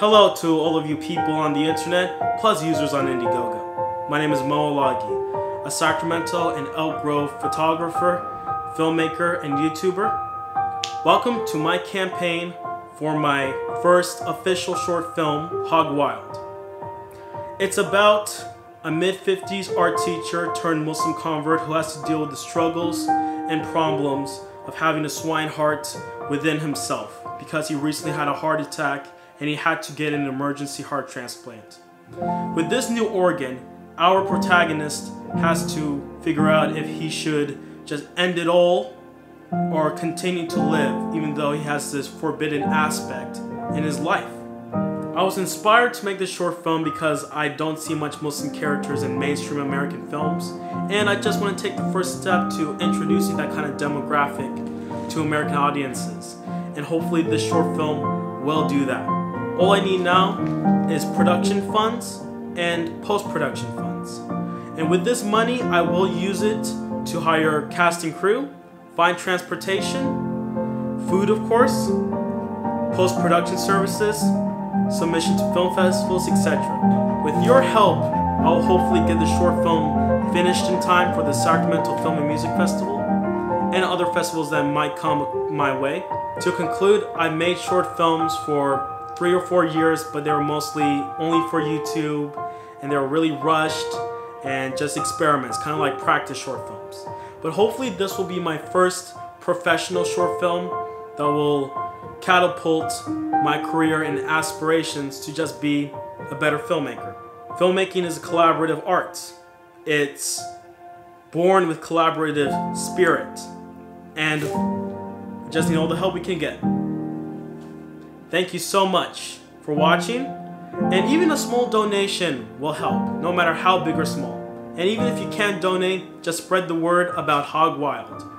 Hello to all of you people on the internet, plus users on Indiegogo. My name is Mo Alagi, a Sacramento and Elk Grove photographer, filmmaker, and YouTuber. Welcome to my campaign for my first official short film, Hog Wild. It's about a mid-50s art teacher turned Muslim convert who has to deal with the struggles and problems of having a swine heart within himself because he recently had a heart attack and he had to get an emergency heart transplant. With this new organ, our protagonist has to figure out if he should just end it all or continue to live, even though he has this forbidden aspect in his life. I was inspired to make this short film because I don't see much Muslim characters in mainstream American films, and I just want to take the first step to introducing that kind of demographic to American audiences, and hopefully this short film will do that. All I need now is production funds and post-production funds. And with this money, I will use it to hire cast and crew, find transportation, food of course, post-production services, submission to film festivals, etc. With your help, I'll hopefully get the short film finished in time for the Sacramento Film and Music Festival and other festivals that might come my way. To conclude, I made short films for 3 or 4 years, but they were mostly only for YouTube, and they were really rushed and just experiments, kind of like practice short films. But hopefully this will be my first professional short film that will catapult my career and aspirations to just be a better filmmaker. Filmmaking is a collaborative art. It's born with collaborative spirit, and we just need all the help we can get. Thank you so much for watching, and even a small donation will help, no matter how big or small. And even if you can't donate, just spread the word about Hog Wild.